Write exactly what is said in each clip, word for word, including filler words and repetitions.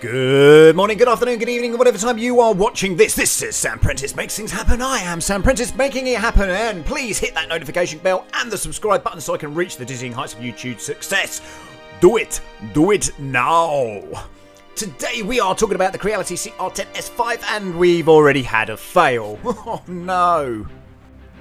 Good morning, good afternoon, good evening, whatever time you are watching this. This is Sam Prentice Makes Things Happen. I am Sam Prentice making it happen, and please hit that notification bell and the subscribe button so I can reach the dizzying heights of YouTube success. Do it. Do it now. Today we are talking about the Creality C R ten S five, and we've already had a fail. Oh no.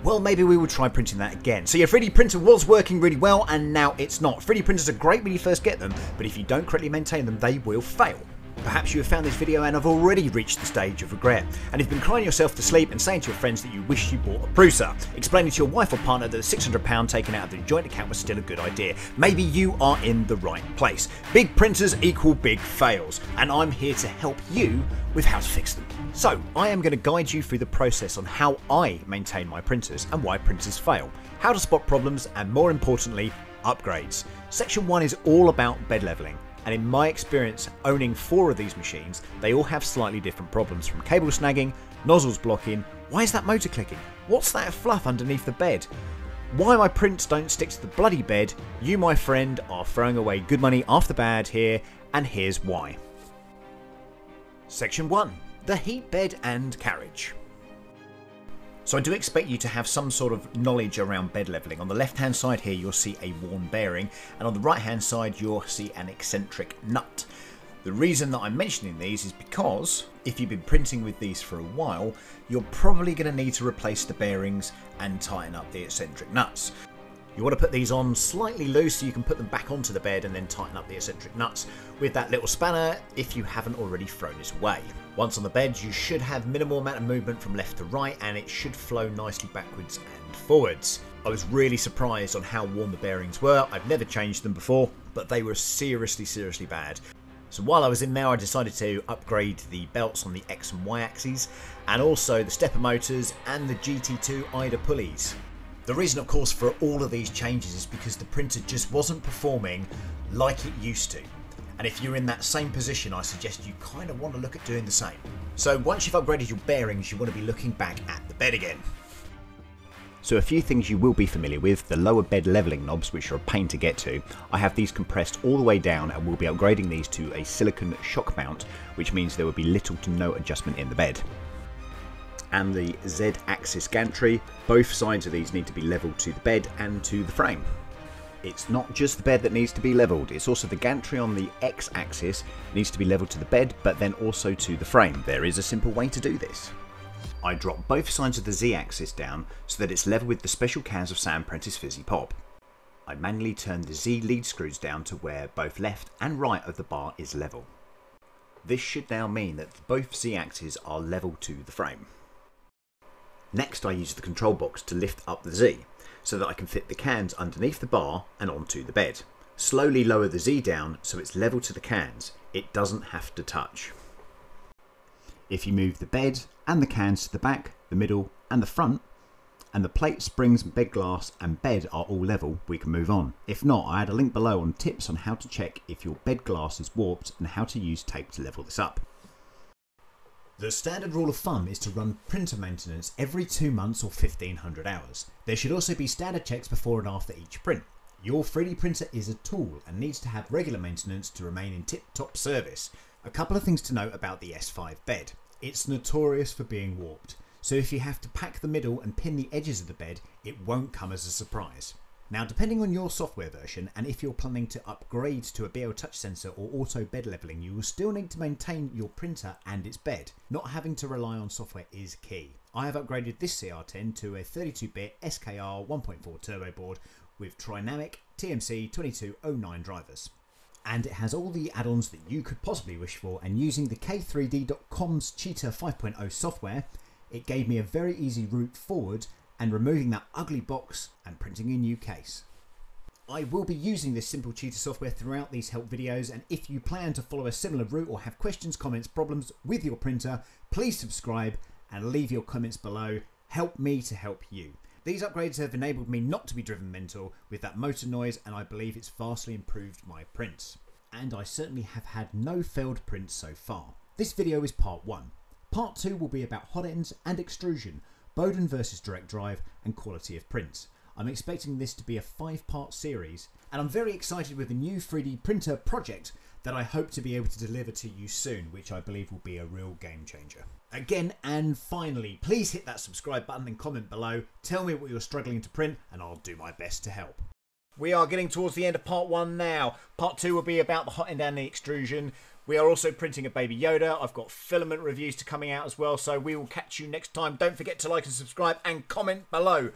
Well, maybe we will try printing that again. So your three D printer was working really well and now it's not. three D printers are great when you first get them, but if you don't correctly maintain them, they will fail. Perhaps you have found this video and have already reached the stage of regret, and have been crying yourself to sleep and saying to your friends that you wish you bought a Prusa, explaining to your wife or partner that the six hundred pounds taken out of the joint account was still a good idea. Maybe you are in the right place. Big printers equal big fails, and I'm here to help you with how to fix them. So, I am going to guide you through the process on how I maintain my printers and why printers fail, how to spot problems, and more importantly, upgrades. Section one is all about bed leveling. And in my experience owning four of these machines, they all have slightly different problems, from cable snagging, nozzles blocking, why is that motor clicking, what's that fluff underneath the bed, why my prints don't stick to the bloody bed. You, my friend, are throwing away good money after bad here, and here's why. Section one, the heat bed and carriage. So I do expect you to have some sort of knowledge around bed levelling. On the left hand side here you'll see a worn bearing, and on the right hand side you'll see an eccentric nut. The reason that I'm mentioning these is because if you've been printing with these for a while, you're probably going to need to replace the bearings and tighten up the eccentric nuts. You want to put these on slightly loose so you can put them back onto the bed and then tighten up the eccentric nuts with that little spanner if you haven't already thrown it away. Once on the bed you should have minimal amount of movement from left to right, and it should flow nicely backwards and forwards. I was really surprised on how worn the bearings were. I've never changed them before, but they were seriously, seriously bad. So while I was in there, I decided to upgrade the belts on the X and Y axes, and also the stepper motors and the G T two I D A pulleys. The reason, of course, for all of these changes is because the printer just wasn't performing like it used to. And if you're in that same position, I suggest you kind of want to look at doing the same. So once you've upgraded your bearings, you want to be looking back at the bed again. So a few things you will be familiar with, the lower bed levelling knobs, which are a pain to get to. I have these compressed all the way down, and we'll be upgrading these to a silicone shock mount, which means there will be little to no adjustment in the bed. And the Z-axis gantry, both sides of these need to be leveled to the bed and to the frame. It's not just the bed that needs to be leveled, it's also the gantry on the X-axis needs to be leveled to the bed, but then also to the frame. There is a simple way to do this. I drop both sides of the Z-axis down so that it's level with the special cans of Sam Prentice Fizzy Pop. I manually turn the Z lead screws down to where both left and right of the bar is level. This should now mean that both Z-axes are level to the frame. Next, I use the control box to lift up the Z, so that I can fit the cans underneath the bar and onto the bed. Slowly lower the Z down so it's level to the cans, it doesn't have to touch. If you move the bed and the cans to the back, the middle and the front, and the plate, springs, bed glass and bed are all level, we can move on. If not, I add a link below on tips on how to check if your bed glass is warped and how to use tape to level this up. The standard rule of thumb is to run printer maintenance every two months or fifteen hundred hours. There should also be standard checks before and after each print. Your three D printer is a tool and needs to have regular maintenance to remain in tip-top service. A couple of things to note about the S five bed. It's notorious for being warped, so if you have to pack the middle and pin the edges of the bed, it won't come as a surprise. Now, depending on your software version and if you're planning to upgrade to a B L touch sensor or auto bed leveling, you will still need to maintain your printer and its bed. Not having to rely on software is key. I have upgraded this C R ten to a thirty-two bit S K R one point four turbo board with Trinamic T M C twenty-two oh nine drivers. And it has all the add-ons that you could possibly wish for, and using the K three D dot com's Cheetah five point oh software, it gave me a very easy route forward, and removing that ugly box and printing a new case. I will be using this simple Cheetah software throughout these help videos, and if you plan to follow a similar route or have questions, comments, problems with your printer, please subscribe and leave your comments below. Help me to help you. These upgrades have enabled me not to be driven mental with that motor noise, and I believe it's vastly improved my prints. And I certainly have had no failed prints so far. This video is part one. Part two will be about hot ends and extrusion, Bowden versus direct drive, and quality of prints. I'm expecting this to be a five part series, and I'm very excited with the new three D printer project that I hope to be able to deliver to you soon, which I believe will be a real game changer. Again, and finally, please hit that subscribe button and comment below. Tell me what you're struggling to print and I'll do my best to help. We are getting towards the end of part one now. Part two will be about the hot end and the extrusion. We are also printing a Baby Yoda. I've got filament reviews to coming out as well, so we will catch you next time. Don't forget to like and subscribe and comment below.